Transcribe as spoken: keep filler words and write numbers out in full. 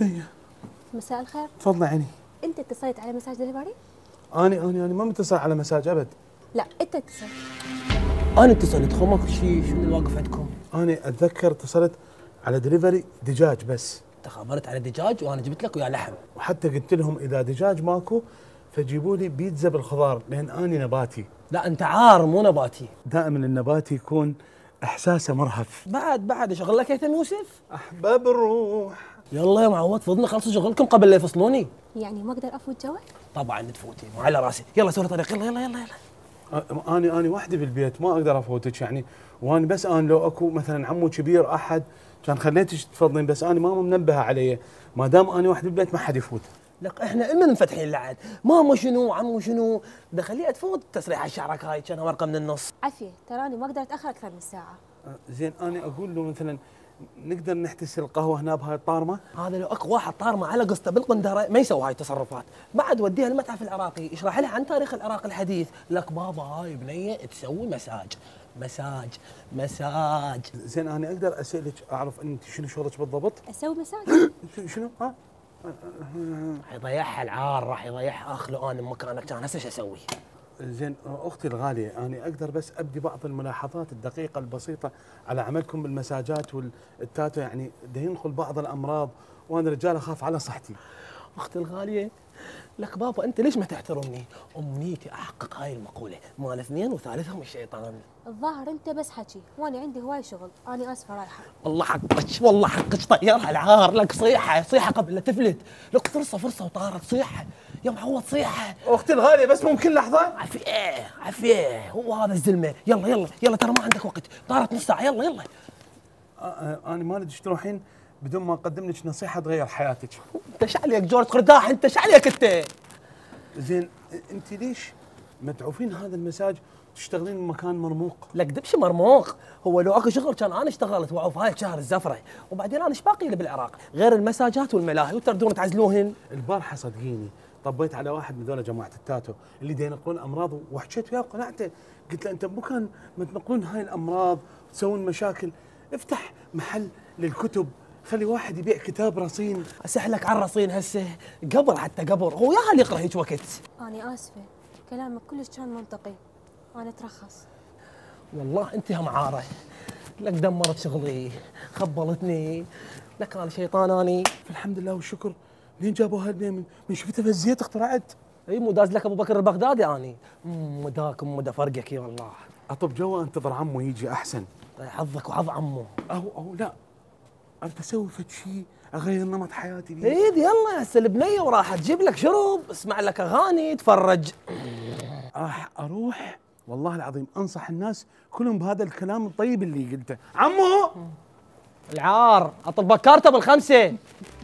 بنيه مساء الخير. تفضلي عيني. انت اتصلت على مساج دليفري؟ اني اني اني ما متصل على مساج ابد. لا انت اتصلت. انا اتصلت خو ماكو شيء. شنو الواقف عندكم؟ اني اتذكر اتصلت على دليفري دجاج بس. تخابرت على دجاج وانا جبت لك ويا لحم. وحتى قلت لهم اذا دجاج ماكو فجيبوا لي بيتزا بالخضار لان اني نباتي. لا انت عار مو نباتي. دائما النباتي يكون احساسه مرهف. بعد بعد شغل لك هيثم يوسف؟ احباب الروح. يلا يا معود فضلنا خلصوا شغلكم قبل لا يفصلوني. يعني ما اقدر افوت جوك؟ طبعا تفوتي مو على راسي. يلا سوري طريق. يلا يلا يلا يلا. اني اني وحدي بالبيت ما اقدر افوتك يعني. واني بس انا لو اكو مثلا عمو كبير احد كان خليتك تفضلين بس اني ما منبهه علي. ما دام اني وحدي بالبيت ما حد يفوت. لك احنا اما منفتحين لعد ماما شنو عمو شنو ده خليه تفوت تسريحه شعرك هاي كان ورقه من النص. عفيه تراني ما اقدر اتاخر اكثر من ساعه. زين اني اقول له مثلا نقدر نحتسي القهوه هنا بهاي الطارمه؟ هذا لو اكو واحد طارمه على قصته بالقندره ما يسوي هاي التصرفات، بعد وديها المتحف العراقي، اشرح لها عن تاريخ العراق الحديث، لك بابا هاي بنيه تسوي مساج، مساج، مساج. زين انا اقدر اسالك اعرف انت شنو شغلك بالضبط؟ اسوي مساج. شنو؟ ها؟ راح يضيعها العار، راح يضيعها. اخ لو انا بمكانك كان هسه ايش اسوي؟ زين اختي الغاليه انا اقدر بس ابدي بعض الملاحظات الدقيقه البسيطه على عملكم بالمساجات والتاتو يعني ده ينقل بعض الامراض وانا رجال اخاف على صحتي. اختي الغاليه لك بابا انت ليش ما تحترمني؟ امنيتي احقق هاي المقوله مال اثنين وثالثهم الشيطان. الظاهر انت بس حكي وانا عندي هواي شغل. انا اسفه رايحه. والله حقك والله حقك. طيرها العار. لك صيحه صيحه قبل لا تفلت. لك فرصه فرصه وطارت. صيحه يا معود صيحه. اختي الغاليه بس ممكن لحظه. عفيه عفيه هو هذا الزلمه. يلا يلا يلا ترى ما عندك وقت. طارت نص ساعه. يلا يلا. انا ما ادري تروحين بدون ما اقدم لك نصيحه تغير حياتك. انت شعليك جورج قرداح. انت شعليك انت. زين انت ليش متعوفين هذا المساج تشتغلين بمكان مرموق؟ لك دبش مرموق. هو لو اكو شغل كان انا اشتغلت وعوف هاي شهر الزفره. وبعدين انا ايش باقي لي بالعراق غير المساجات والملاهي وتردون تعزلوهن؟ البارحه صدقيني طبيت على واحد من ذولا جماعه التاتو اللي دا ينقلون امراض وحكيت وياه وقنعته. قلت له انت مو كان ما تنقلون هاي الامراض تسوون مشاكل. افتح محل للكتب خلي واحد يبيع كتاب رصين. اسحلك على الرصين هسه قبر حتى قبر. هو ياها اللي يقرا هيك وقت. انا اسفه كلامك كلش كان منطقي. انا ترخص. والله انت همعاره. لك دمرت شغلي خبلتني. لك انا شيطان اني. الحمد لله والشكر منين جابوا هالبين؟ من شفتها في الزيت اخترعت. اي مو داز لك ابو بكر البغدادي اني. امم مداك مدا فرقك. اي والله اطب جوا انتظر عمو يجي احسن. حظك وحظ عمو. او او لا أبي أسوي فد شيء أغير نمط حياتي بيه. إيد يلا هسه البنية وراح تجيب لك شرب، اسمع لك أغاني، تفرج. راح أروح والله العظيم أنصح الناس كلهم بهذا الكلام الطيب اللي قلته. عمو العار أطلب بكارته بالخمسة.